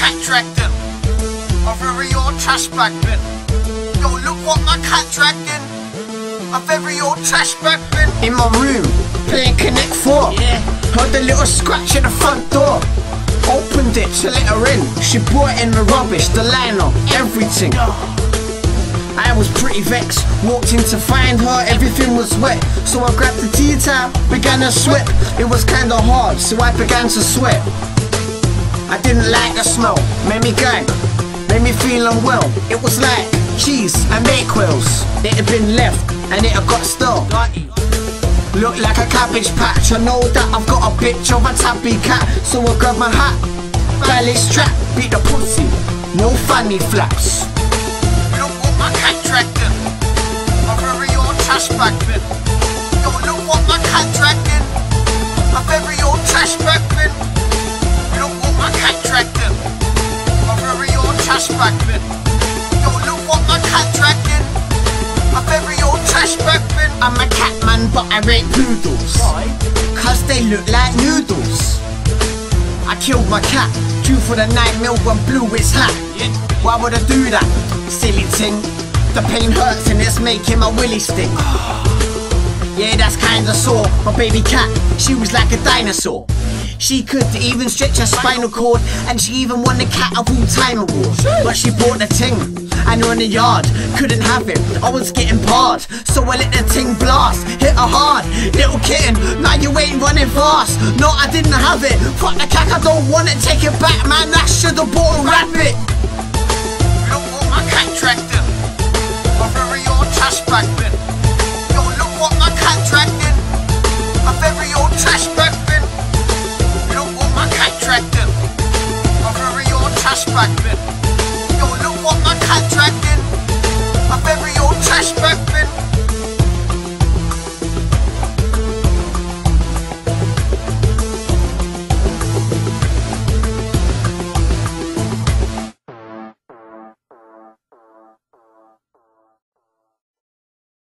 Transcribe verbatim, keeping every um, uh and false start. contracting. A very old trash bag bin. Yo, look what my cat dragged in. A very old trash bag bin. In my room, playing Connect four. Yeah. Heard a little scratch at the front door. Opened it to let her in. She brought in the rubbish, the liner, everything. I was pretty vexed, walked in to find her, everything was wet. So I grabbed the tea towel, began to sweat. It was kinda hard, so I began to sweat. I didn't like the smell, made me gag, made me feel unwell. It was like cheese and bake wheels. It had been left, and it had got stale. Looked like a cabbage patch. I know that I've got a bitch of a tabby cat. So I grabbed my hat, ballet strap, beat the pussy, no fanny flaps. My cat dragged in a very old trash bag bin. Yo, look what my cat dragged in, a very old trash bag bin. Look what my cat dragged in, a very old trash bag bin. Yo, look what my cat dragged in, a very old trash bag bin. I'm a cat man, but I rate poodles. Why? Cause they look like noodles. I killed my cat, due for the nine mil and blew its hat. Yeah. Why would I do that? Silly ting, the pain hurts and it's making my willy stick. Yeah, that's kinda sore. My baby cat, she was like a dinosaur. She could even stretch her spinal cord, and she even won the cat of all time award. But she bought the ting, and her in the yard, couldn't have it, I was getting barred. So I let the ting blast, hit her hard. Little kitten, now you ain't running fast. No, I didn't have it, fuck the cat, I don't want it. Take it back, man, I should've bought a rabbit. Dragged in a very old trash bag bin. Yo, look what my cat dragged in, a very old trash bag bin. Look what my cat dragged in, a very old trash bag bin.